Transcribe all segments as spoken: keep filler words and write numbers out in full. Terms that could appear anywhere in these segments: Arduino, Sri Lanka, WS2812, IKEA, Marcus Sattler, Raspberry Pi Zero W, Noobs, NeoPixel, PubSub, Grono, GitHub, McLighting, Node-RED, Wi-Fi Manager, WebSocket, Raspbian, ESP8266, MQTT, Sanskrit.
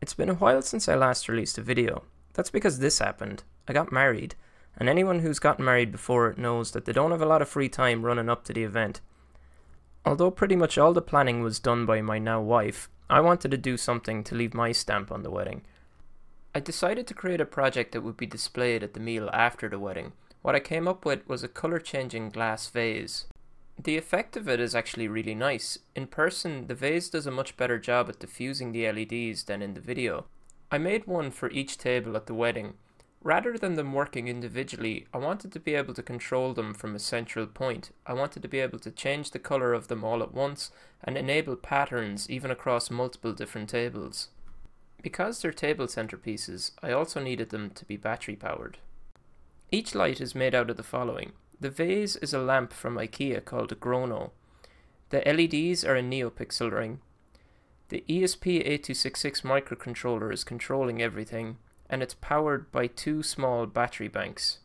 It's been a while since I last released a video. That's because this happened. I got married, and anyone who's gotten married before knows that they don't have a lot of free time running up to the event. Although pretty much all the planning was done by my now wife, I wanted to do something to leave my stamp on the wedding. I decided to create a project that would be displayed at the meal after the wedding. What I came up with was a color-changing glass vase. The effect of it is actually really nice. In person, the vase does a much better job at diffusing the L E Ds than in the video. I made one for each table at the wedding. Rather than them working individually, I wanted to be able to control them from a central point. I wanted to be able to change the color of them all at once and enable patterns even across multiple different tables. Because they're table centerpieces, I also needed them to be battery powered. Each light is made out of the following. The vase is a lamp from IKEA called a Grono. The L E Ds are a NeoPixel ring. The E S P eight two six six microcontroller is controlling everything, and it's powered by two small battery banks.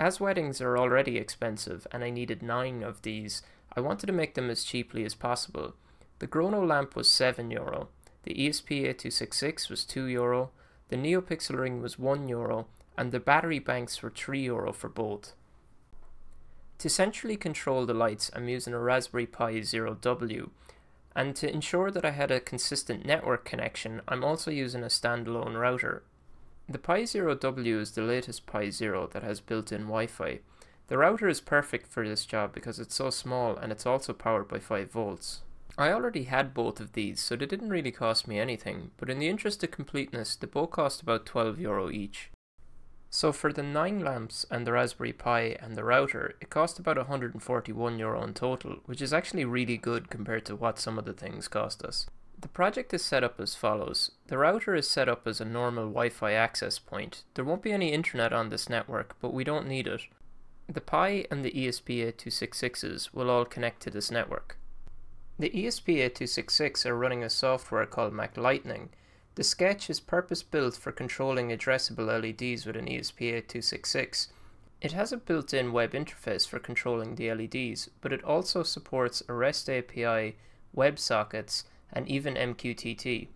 As weddings are already expensive, and I needed nine of these, I wanted to make them as cheaply as possible. The Grono lamp was seven euro, the E S P eight two six six was two euro, the NeoPixel ring was one euro, and the battery banks were three euro for both. To centrally control the lights, I'm using a Raspberry Pi Zero W, and to ensure that I had a consistent network connection, I'm also using a standalone router. The Pi Zero W is the latest Pi Zero that has built-in Wi-Fi. The router is perfect for this job because it's so small, and it's also powered by five volts. I already had both of these, so they didn't really cost me anything, but in the interest of completeness, they both cost about twelve euro each. So for the nine lamps and the Raspberry Pi and the router, it cost about one hundred forty-one euro in total, which is actually really good compared to what some of the things cost us. The project is set up as follows. The router is set up as a normal Wi-Fi access point. There won't be any internet on this network, but we don't need it. The Pi and the E S P eight two six sixes will all connect to this network. The E S P eight two six six are running a software called McLighting. The sketch is purpose-built for controlling addressable L E Ds with an E S P eight two six six. It has a built-in web interface for controlling the L E Ds, but it also supports a REST A P I, WebSockets, and even M Q T T.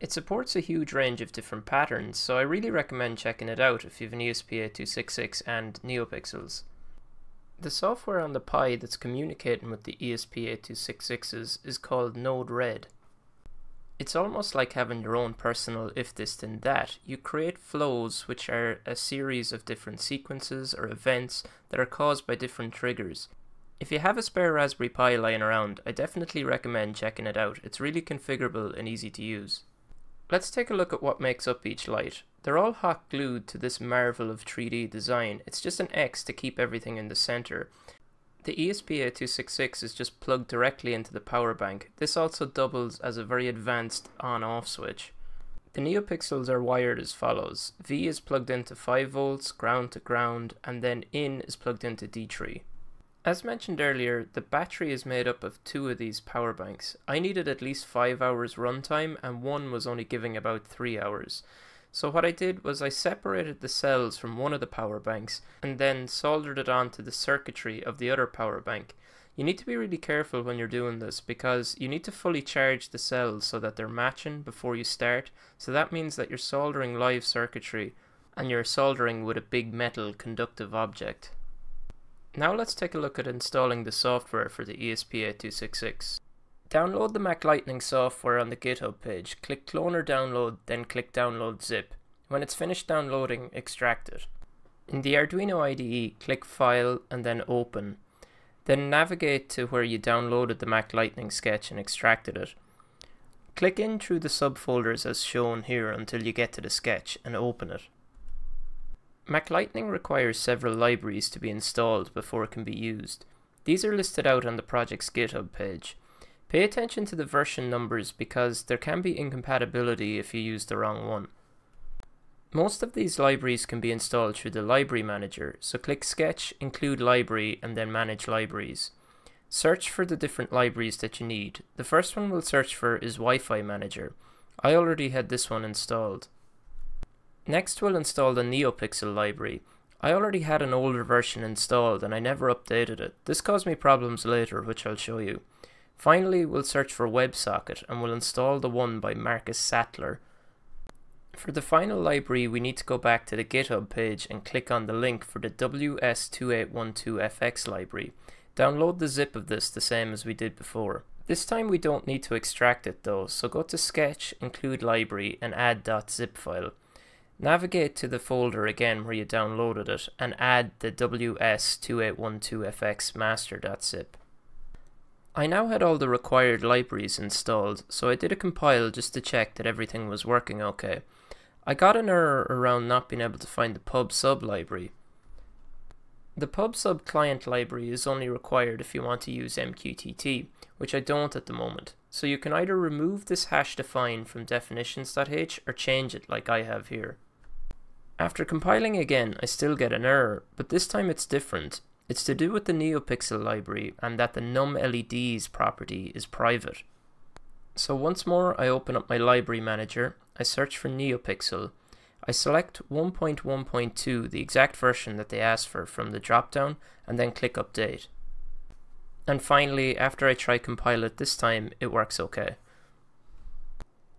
It supports a huge range of different patterns, so I really recommend checking it out if you have an E S P eight two six six and NeoPixels. The software on the Pi that's communicating with the E S P eight two six sixes is called Node-RED. It's almost like having your own personal if this then that. You create flows which are a series of different sequences or events that are caused by different triggers. If you have a spare Raspberry Pi lying around, I definitely recommend checking it out. It's really configurable and easy to use. Let's take a look at what makes up each light. They're all hot glued to this marvel of three D design. It's just an X to keep everything in the center. The E S P eight two six six is just plugged directly into the power bank. This also doubles as a very advanced on-off switch. The NeoPixels are wired as follows. V is plugged into five volts, ground to ground, and then in is plugged into D three. As mentioned earlier, the battery is made up of two of these power banks. I needed at least five hours runtime, and one was only giving about three hours. So what I did was I separated the cells from one of the power banks and then soldered it onto the circuitry of the other power bank. You need to be really careful when you're doing this because you need to fully charge the cells so that they're matching before you start. So that means that you're soldering live circuitry and you're soldering with a big metal conductive object. Now let's take a look at installing the software for the E S P eight two six six. Download the McLighting software on the GitHub page, click clone or download, then click download zip. When it's finished downloading, extract it. In the Arduino I D E, click file and then open. Then navigate to where you downloaded the McLighting sketch and extracted it. Click in through the subfolders as shown here until you get to the sketch and open it. McLighting requires several libraries to be installed before it can be used. These are listed out on the project's GitHub page. Pay attention to the version numbers because there can be incompatibility if you use the wrong one. Most of these libraries can be installed through the Library Manager, so click Sketch, Include Library, and then Manage Libraries. Search for the different libraries that you need. The first one we'll search for is Wi-Fi Manager. I already had this one installed. Next we'll install the NeoPixel library. I already had an older version installed and I never updated it. This caused me problems later, which I'll show you. Finally, we'll search for WebSocket and we'll install the one by Marcus Sattler. For the final library, we need to go back to the GitHub page and click on the link for the W S two eight one two F X library. Download the zip of this the same as we did before. This time we don't need to extract it though, so go to Sketch, Include Library and add .zip file. Navigate to the folder again where you downloaded it and add the W S two eight one two F X master.zip. I now had all the required libraries installed, so I did a compile just to check that everything was working okay. I got an error around not being able to find the PubSub library. The PubSub client library is only required if you want to use M Q T T, which I don't at the moment. So you can either remove this hash define from definitions.h or change it like I have here. After compiling again, I still get an error, but this time it's different. It's to do with the NeoPixel library and that the num L E Ds property is private. So once more I open up my library manager, I search for NeoPixel, I select one point one point two, the exact version that they asked for from the dropdown, and then click update. And finally, after I try compile it this time, it works okay.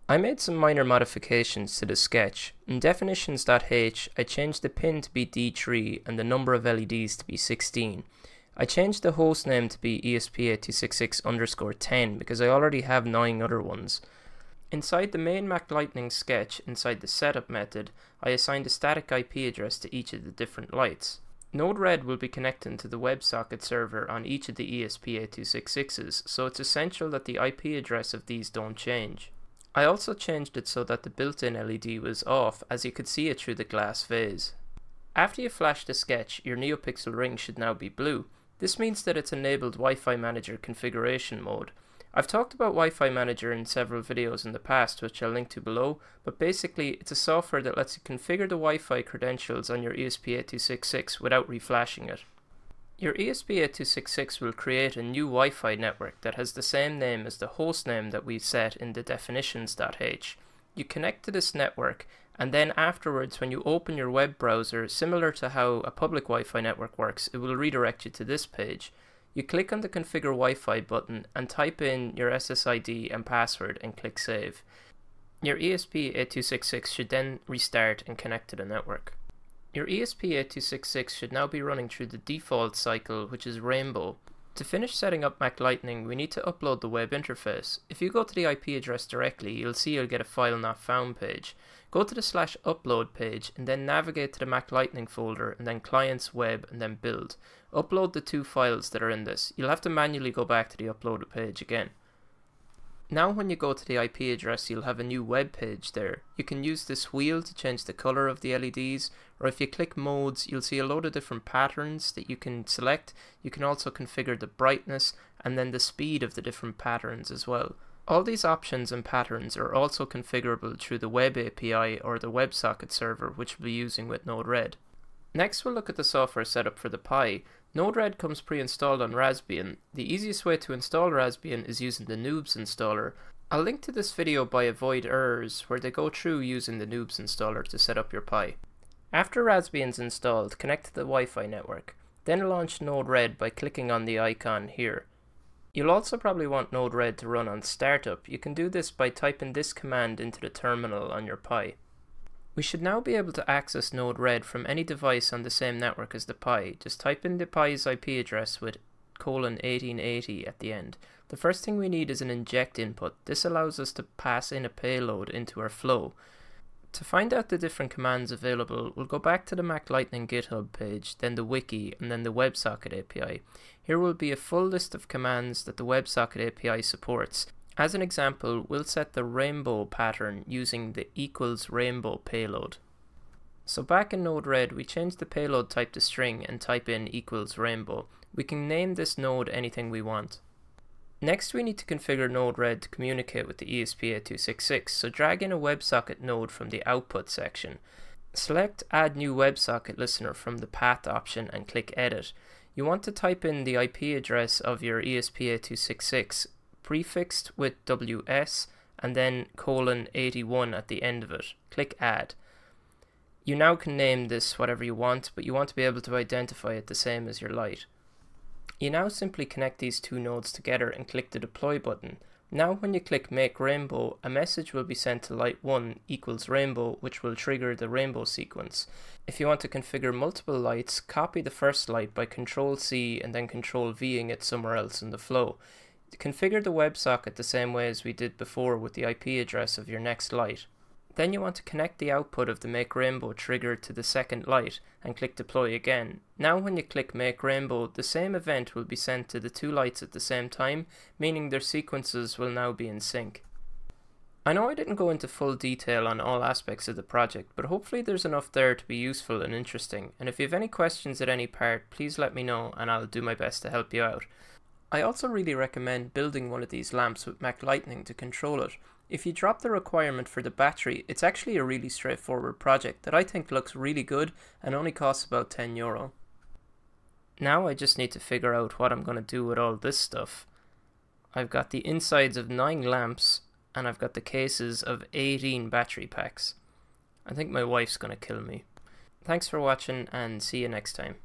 I made some minor modifications to the sketch. In definitions.h, I changed the pin to be D three and the number of L E Ds to be sixteen. I changed the host name to be E S P eight two six six underscore ten because I already have nine other ones. Inside the main McLighting sketch, inside the setup method, I assigned a static I P address to each of the different lights. Node-RED will be connecting to the WebSocket server on each of the E S P eight two six sixes, so it's essential that the I P address of these don't change. I also changed it so that the built-in L E D was off, as you could see it through the glass vase. After you flash the sketch, your NeoPixel ring should now be blue. This means that it's enabled Wi-Fi Manager configuration mode. I've talked about Wi-Fi Manager in several videos in the past, which I'll link to below, but basically it's a software that lets you configure the Wi-Fi credentials on your E S P eight two six six without reflashing it. Your E S P eight two six six will create a new Wi-Fi network that has the same name as the host name that we set in the definitions.h. You connect to this network, and then afterwards when you open your web browser, similar to how a public Wi-Fi network works, it will redirect you to this page. You click on the Configure Wi-Fi button and type in your S S I D and password and click Save. Your E S P eight two six six should then restart and connect to the network. Your E S P eight two six six should now be running through the default cycle, which is rainbow. To finish setting up McLighting, we need to upload the web interface. If you go to the I P address directly, you'll see you'll get a file not found page. Go to the slash upload page and then navigate to the McLighting folder and then clients, web and then build. Upload the two files that are in this. You'll have to manually go back to the uploaded page again. Now when you go to the I P address, you'll have a new web page there. You can use this wheel to change the color of the L E Ds, or if you click modes, you'll see a load of different patterns that you can select. You can also configure the brightness and then the speed of the different patterns as well. All these options and patterns are also configurable through the web A P I or the WebSocket server, which we'll be using with Node-RED. Next we'll look at the software setup for the Pi. Node-RED comes pre-installed on Raspbian. The easiest way to install Raspbian is using the Noobs installer. I'll link to this video by Avoid Errors where they go through using the Noobs installer to set up your Pi. After Raspbian's installed, connect to the Wi-Fi network. Then launch Node-RED by clicking on the icon here. You'll also probably want Node-RED to run on startup. You can do this by typing this command into the terminal on your Pi. We should now be able to access Node-RED from any device on the same network as the Pi. Just type in the Pi's I P address with colon eighteen eighty at the end. The first thing we need is an inject input. This allows us to pass in a payload into our flow. To find out the different commands available, we'll go back to the McLighting GitHub page, then the wiki, and then the WebSocket A P I. Here will be a full list of commands that the WebSocket A P I supports. As an example, we'll set the rainbow pattern using the equals rainbow payload. So back in Node-RED, we change the payload type to string and type in equals rainbow. We can name this node anything we want. Next, we need to configure Node-RED to communicate with the E S P eight two six six, so drag in a WebSocket node from the output section. Select Add New WebSocket Listener from the Path option and click Edit. You want to type in the I P address of your E S P eight two six six, prefixed with W S and then colon eighty-one at the end of it. Click Add. You now can name this whatever you want, but you want to be able to identify it the same as your light. You now simply connect these two nodes together and click the deploy button. Now when you click Make Rainbow, a message will be sent to light one equals rainbow, which will trigger the rainbow sequence. If you want to configure multiple lights, copy the first light by control C and then control V-ing it somewhere else in the flow. Configure the WebSocket the same way as we did before with the I P address of your next light. Then you want to connect the output of the Make Rainbow trigger to the second light and click Deploy again. Now when you click Make Rainbow, the same event will be sent to the two lights at the same time, meaning their sequences will now be in sync. I know I didn't go into full detail on all aspects of the project, but hopefully there's enough there to be useful and interesting, and if you have any questions at any part, please let me know and I'll do my best to help you out. I also really recommend building one of these lamps with McLighting to control it. If you drop the requirement for the battery, it's actually a really straightforward project that I think looks really good and only costs about ten euro. Now I just need to figure out what I'm going to do with all this stuff. I've got the insides of nine lamps and I've got the cases of eighteen battery packs. I think my wife's going to kill me. Thanks for watching and see you next time.